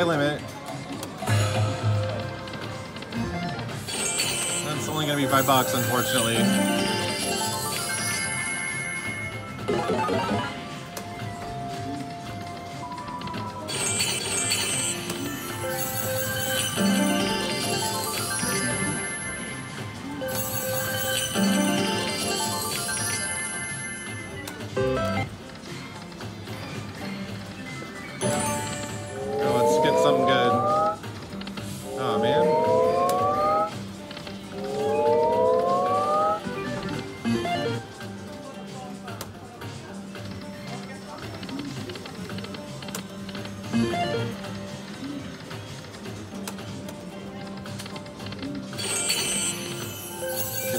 High Limit. That's only going to be $5, unfortunately.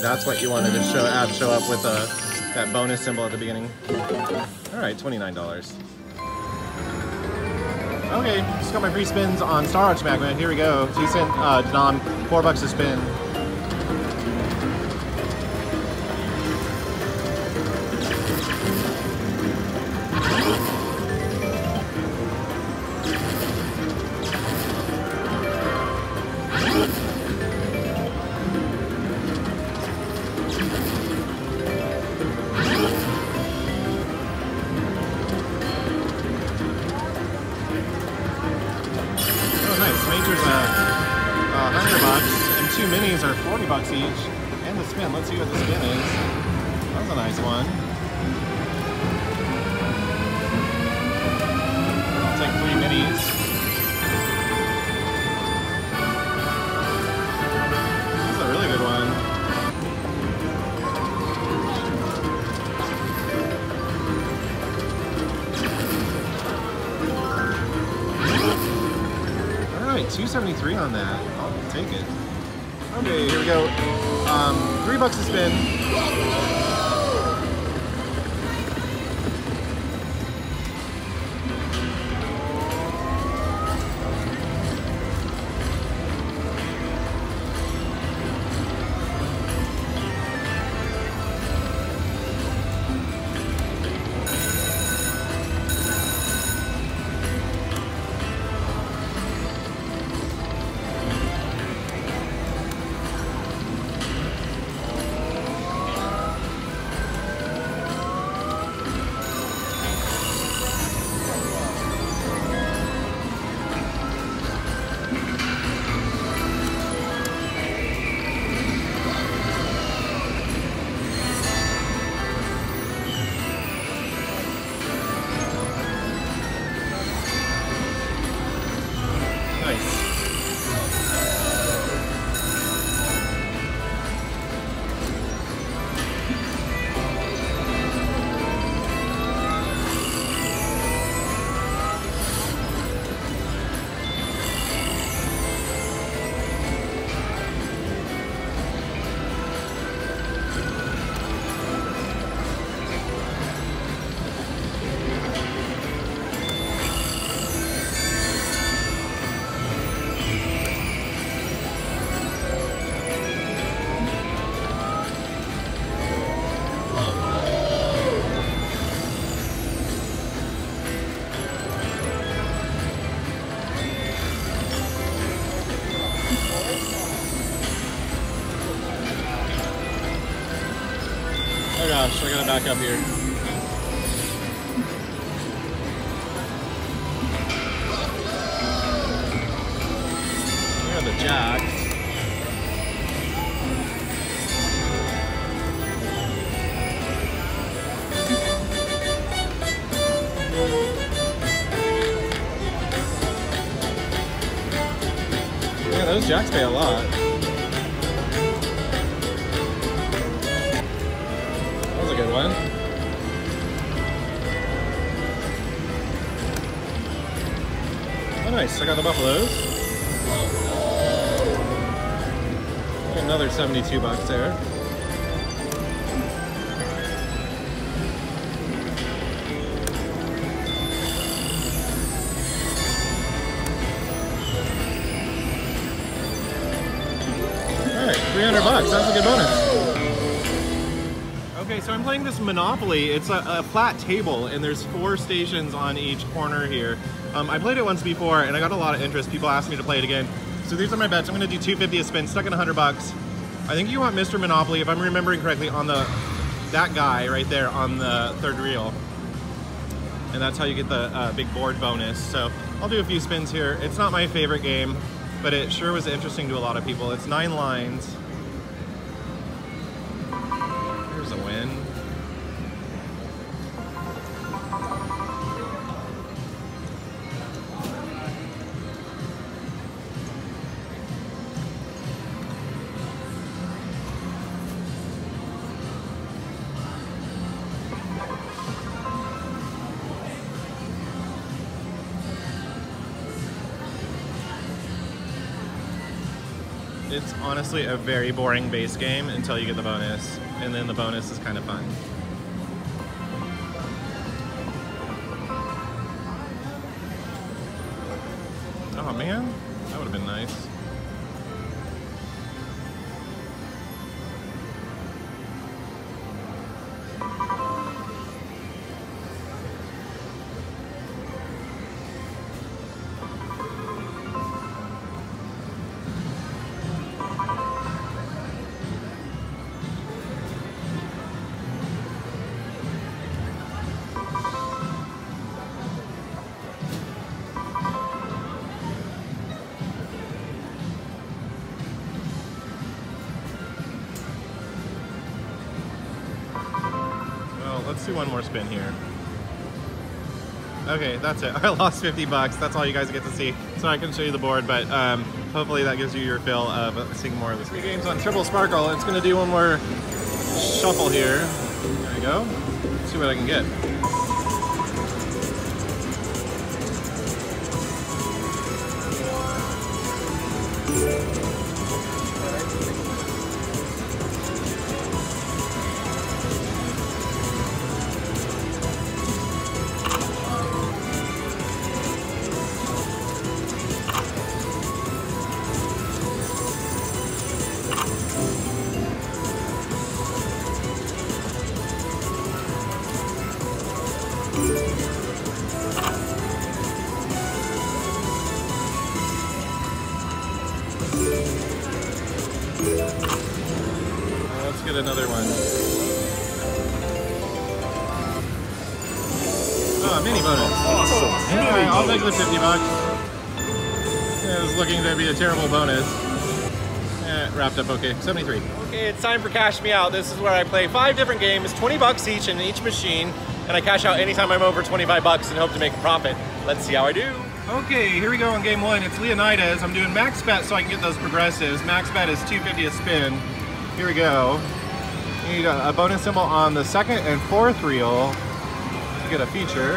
That's what you wanted to show up with that bonus symbol at the beginning. All right, $29. Okay, just got my free spins on Star Arch Magma. Here we go. Decent denom, $4 a spin. $40 each, and the spin. Let's see what the spin is. That was a nice one. I'll take 3 minis. This is a really good one. All right, 273 on that. I'll take it. Okay, here we go. $3 a spin. Gosh, I gotta back up here. Here are the jacks. Yeah, those jacks pay a lot. Good one. Oh, nice. I got the buffaloes. Another $72 there. All right, $300. That's a good bonus. Okay, so I'm playing this Monopoly. It's a flat table, and there's four stations on each corner here. I played it once before, and I got a lot of interest. People asked me to play it again. So these are my bets. I'm going to do $2.50 a spin, stuck in 100 bucks. I think you want Mr. Monopoly, if I'm remembering correctly, on that guy right there on the third reel. And that's how you get the big board bonus. So I'll do a few spins here. It's not my favorite game, but it sure was interesting to a lot of people. It's 9 lines. Here's a win. It's honestly a very boring base game until you get the bonus, and then the bonus is kind of fun. Oh man, that would have been nice. Let's do one more spin here. Okay, that's it. I lost 50 bucks. That's all you guys get to see. So I can show you the board, but hopefully that gives you your fill of seeing more of this. Three games on Triple Sparkle. It's going to do one more shuffle here. There we go. Let's see what I can get. Let's get another one. Oh, a mini bonus. Awesome. Anyway, I'll take the 50 bucks. It was looking to be a terrible bonus. It wrapped up okay. 73. Okay, it's time for Cash Me Out. This is where I play 5 different games, 20 bucks each in each machine, and I cash out anytime I'm over 25 bucks and hope to make a profit. Let's see how I do. Okay, here we go on game 1. It's Leonidas. I'm doing max bet so I can get those progressives. Max bet is $2.50 a spin. Here we go. You need a bonus symbol on the second and fourth reel to get a feature.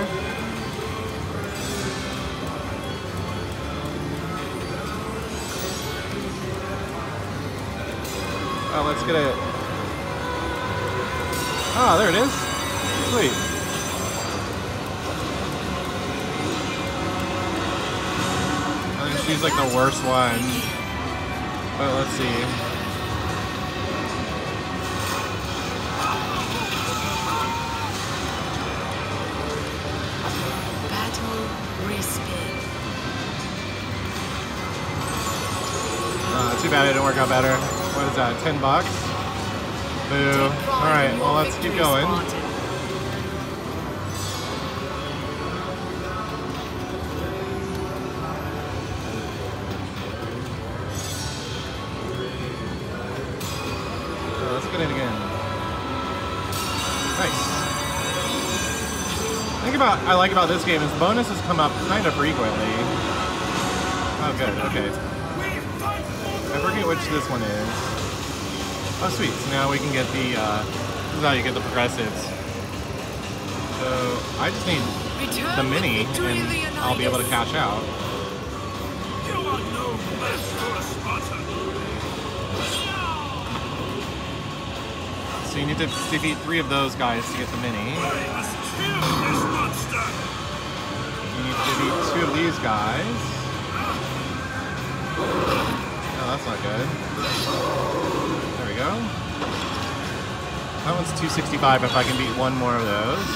Oh, let's get it. Ah, there it is. Sweet. She's like the worst one, but let's see. Battle respin. Too bad it didn't work out better. What is that? 10 bucks? Boo. All right. Well, let's keep going. Let's get it again. Nice. The thing I like about this game is bonuses come up kind of frequently. Oh good, okay. I forget which this one is. Oh sweet, so now we can get the, this is how you get the progressives. So I just need the mini and I'll be able to cash out. You are no master. So you need to defeat 3 of those guys to get the mini. You need to defeat 2 of these guys. Oh, that's not good. There we go. That one's 265 if I can beat one more of those.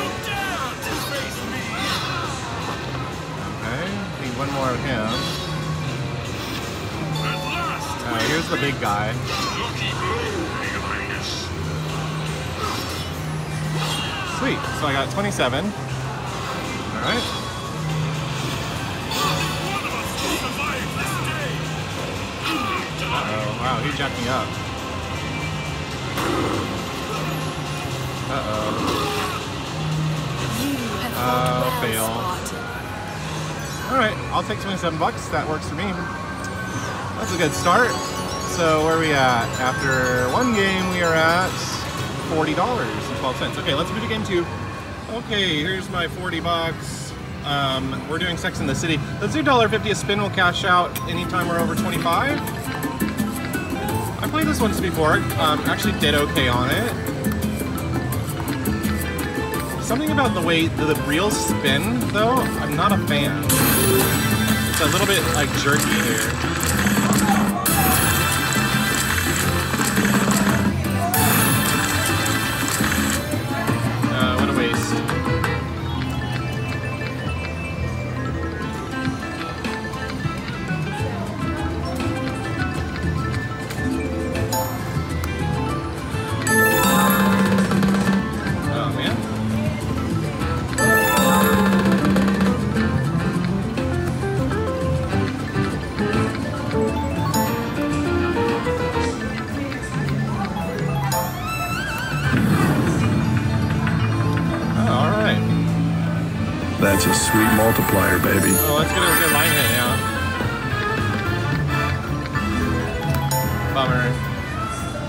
Okay, beat one more of him. Alright, here's the big guy. Sweet, so I got 27. Alright. Oh, wow, he jacked me up. Uh-oh. Fail. Alright, I'll take 27 bucks. That works for me. That's a good start. So, where are we at? After one game, we are at $40.12. Okay, let's do game two. Okay, here's my 40 bucks. We're doing Sex and the City. Let's do $1.50 a spin. We'll cash out anytime we're over 25. I played this once before. Actually did okay on it. Something about the way the real spin, though, I'm not a fan. It's a little bit like jerky here. What a waste. That's a sweet multiplier, baby. Oh, let's get a good line hit now. Bummer.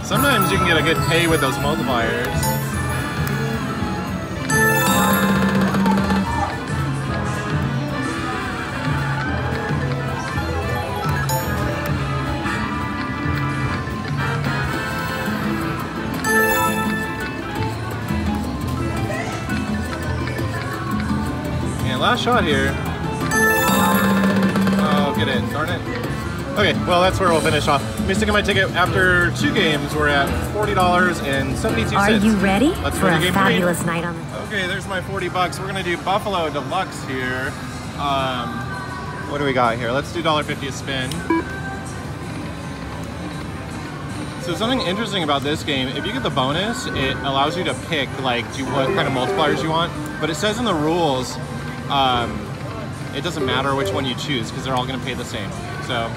Sometimes you can get a good pay with those multipliers. Last shot here. Oh, get in. Darn it. Okay, well, that's where we'll finish off. Mistaking my ticket after two games, we're at $40.72. Are you ready? Let's for a game fabulous three. Night on the... Okay, there's my 40 bucks. We're going to do Buffalo Deluxe here. What do we got here? Let's do $1.50 a spin. So something interesting about this game, if you get the bonus, it allows you to pick like what kind of multipliers you want. But it says in the rules... it doesn't matter which one you choose because they're all going to pay the same. So,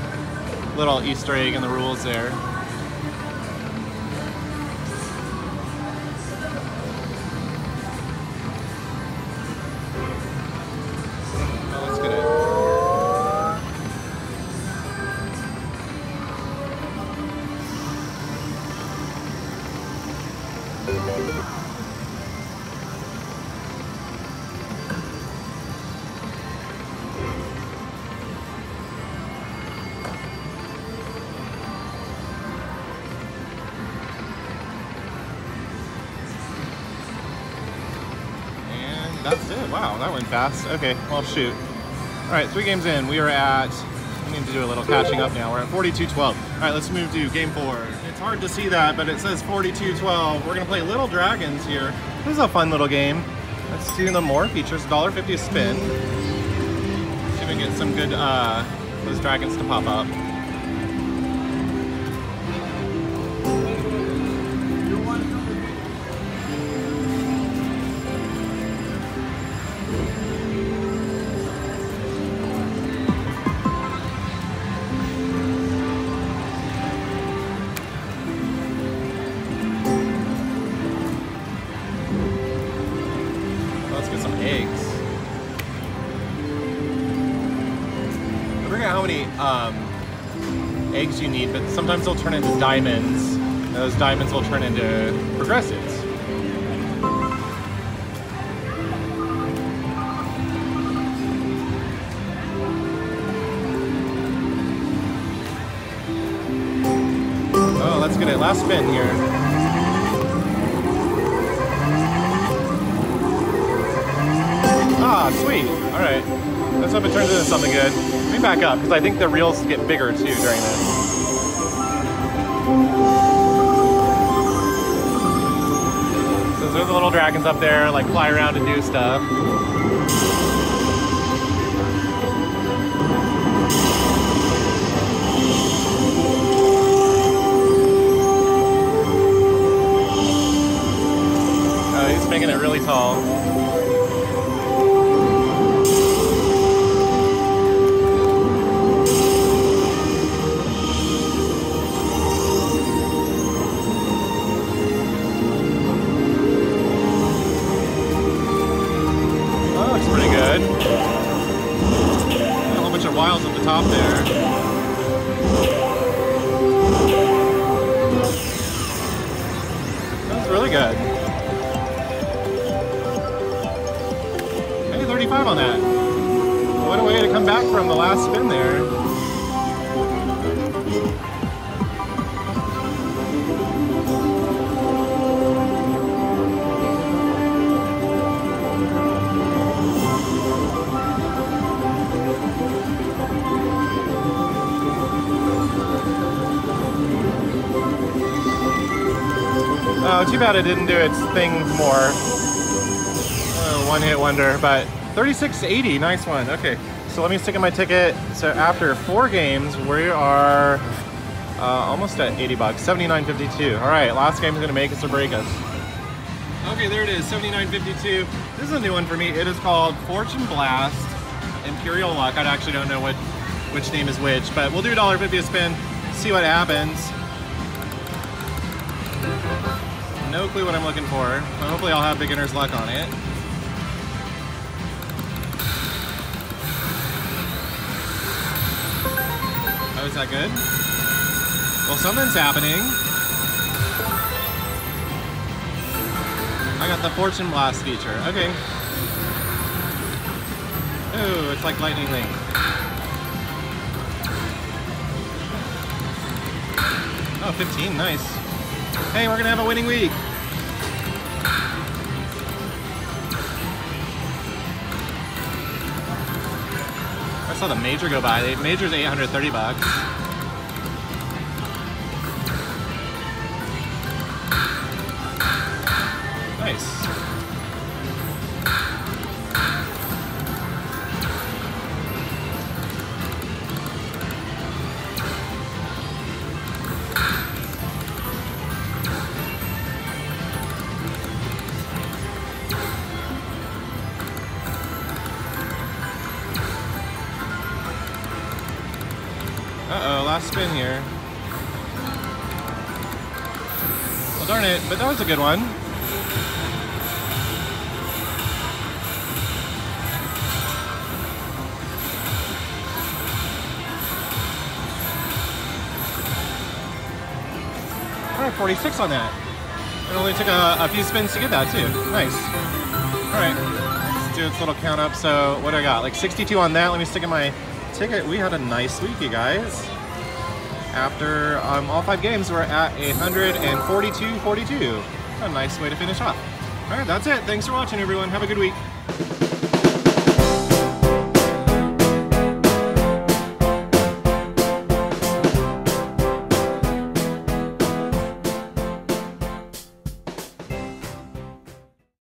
little Easter egg in the rules there. Oh, let's get it. That's it. Wow, that went fast. Okay, well, shoot. All right, three games in. We are at... I need to do a little catching up now. We're at 42-12. All right, let's move to game four. It's hard to see that, but it says 42-12. We're going to play Little Dragons here. This is a fun little game. Let's do the more features. $1.50 a spin. See if we can get some good... those dragons to pop up. Let's get some eggs. I forget how many eggs you need, but sometimes they'll turn into diamonds. And those diamonds will turn into progressives. Oh, let's get it. Last spin here. Ah, sweet. All right. Let's hope it turns into something good. Let me back up, because I think the reels get bigger, too, during this. the little dragons up there, like fly around and do stuff. Oh, he's making it really tall. On that. What a way to come back from the last spin there. Oh, too bad it didn't do its thing more. Oh, one hit wonder, but 36.80, nice one. Okay, so let me stick in my ticket. So after 4 games, we are almost at 80 bucks, 79.52. All right, last game is gonna make us or break us. Okay, there it is, 79.52. This is a new one for me. It is called Fortune Blast Imperial Luck. I actually don't know which name is which, but we'll do $1.50 a spin, see what happens. No clue what I'm looking for, but hopefully I'll have beginner's luck on it. Is that good? Well, something's happening. I got the Fortune Blast feature. Okay. Oh, it's like Lightning Link. Oh, 15, nice. Hey, we're gonna have a winning week. I saw the major go by. The major's 830 bucks. Nice. Spin here. Well, darn it, but that was a good one. All right, 46 on that. It only took a few spins to get that too. Nice. All right, let's do this little count up. So what do I got? Like 62 on that. Let me stick in my ticket. We had a nice week, you guys. After all 5 games, we're at 142.42. A nice way to finish off. All right, that's it. Thanks for watching, everyone. Have a good week.